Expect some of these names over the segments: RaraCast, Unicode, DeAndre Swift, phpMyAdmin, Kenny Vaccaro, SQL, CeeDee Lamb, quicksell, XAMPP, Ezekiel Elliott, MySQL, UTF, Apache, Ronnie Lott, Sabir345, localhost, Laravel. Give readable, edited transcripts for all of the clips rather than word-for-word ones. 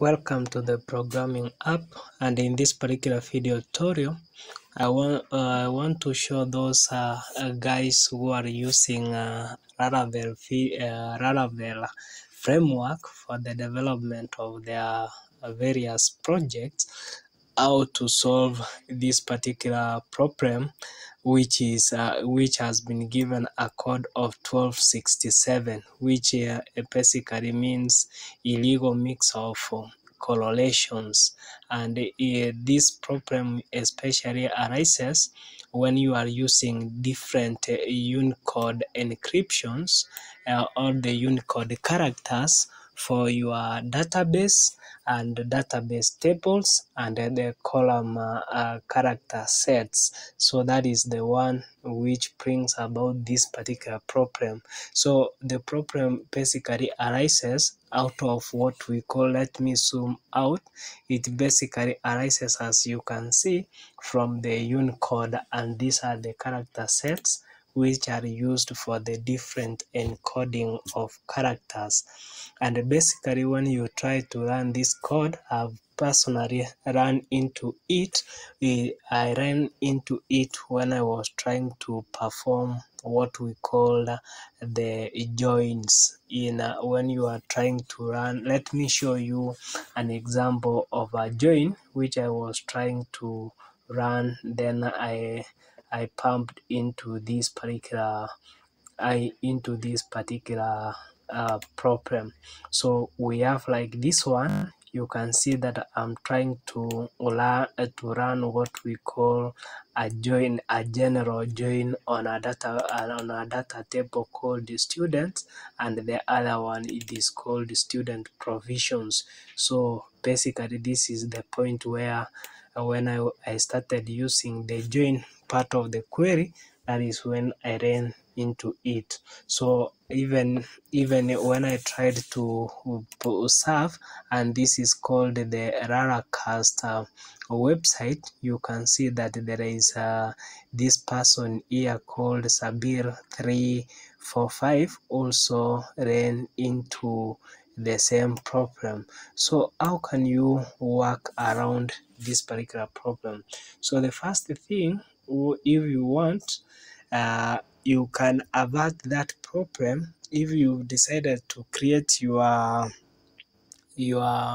Welcome to the programming app, and in this particular video tutorial I want to show those guys who are using Laravel framework for the development of their various projects how to solve this particular problem, which has been given a code of 1267, which basically means illegal mix of correlations. And this problem especially arises when you are using different Unicode encryptions or the Unicode characters for your database and database tables and the column character sets. So that is the one which brings about this particular problem. So the problem basically arises out of what we call, let me zoom out, it basically arises, as you can see, from the Unicode, and these are the character sets which are used for the different encoding of characters. And basically when you try to run this code, I've personally run into it. I ran into it when I was trying to perform what we call the joins in when you are trying to run. Let me show you an example of a join which I was trying to run. Then I pumped into this particular problem. So we have like this one. You can see that I'm trying to run what we call a join, a general join on a data table called the students, and the other one it is called the student provisions. So basically this is the point where when I started using the join part of the query, that is when I ran into it. So even when I tried to serve, and this is called the RaraCast website, you can see that there is this person here called Sabir345 also ran into the same problem. So how can you work around this particular problem? So the first thing, if you want, you can avert that problem if you decided to create your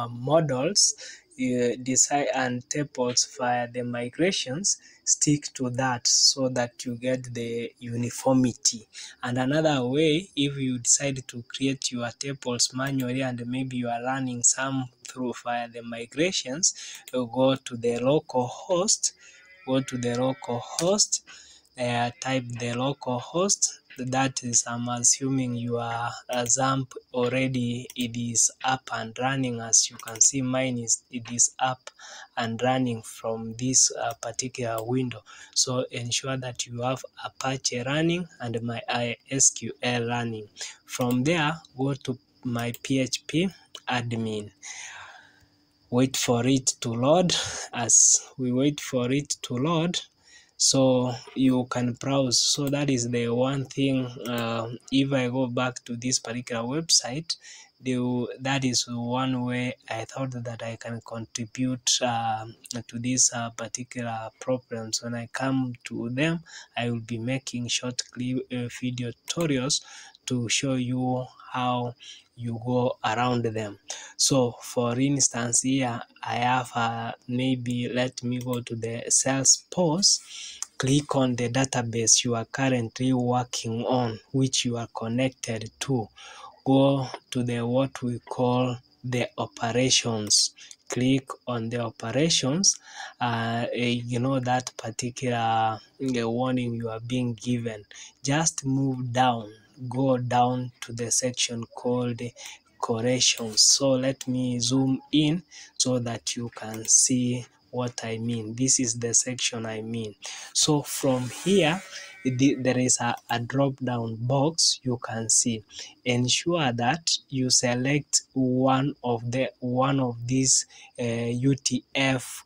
models, you decide, and tables via the migrations. Stick to that so that you get the uniformity. And another way, if you decide to create your tables manually and maybe you are running some through via the migrations, you go to the local host, type the local host. That is, I'm assuming you are XAMPP already, it is up and running. As you can see, mine is, it is up and running from this particular window. So ensure that you have Apache running and my MySQL running. From there, go to my phpMyAdmin. Wait for it to load. As we wait for it to load, so you can browse. So that is the one thing. If I go back to this particular website, that is one way I thought that I can contribute to these particular problems. When I come to them, I will be making short clip video tutorials to show you how you go around them. So for instance, here I have maybe, let me go to the sales post, click on the database you are currently working on, which you are connected to, go to the what we call the operations, click on the operations, you know, that particular warning you are being given, just move down, go down to the section called corrections. So let me zoom in so that you can see what I mean. This is the section I mean. So from here there is a drop down box you can see. Ensure that you select one of these UTF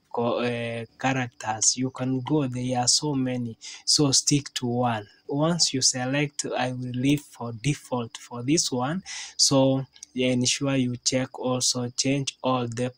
characters. You can go, there are so many, so stick to one. Once you select, I will leave for default for this one. So ensure you check also change all the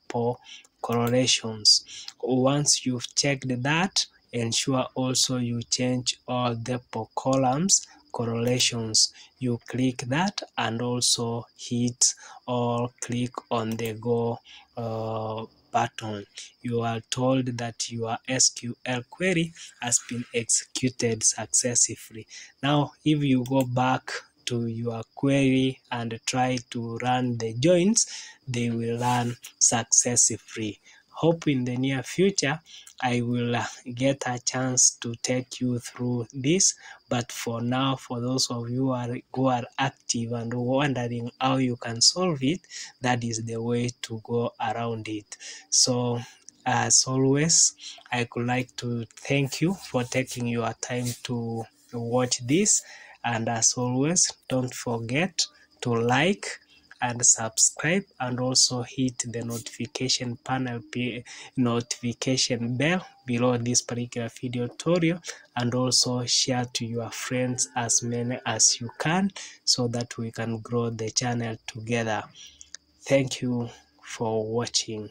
correlations. Once you've checked that, ensure also you change all the columns correlations. You click that and also hit or click on the go button. You are told that your SQL query has been executed successfully. Now if you go back to your query and try to run the joins, they will run successfully. Hope in the near future I will get a chance to take you through this, but for now, for those of you who are active and wondering how you can solve it, that is the way to go around it. So as always, I would like to thank you for taking your time to watch this, and as always, don't forget to like and subscribe and also hit the notification panel notification bell below this particular video tutorial, and also share to your friends as many as you can so that we can grow the channel together. Thank you for watching.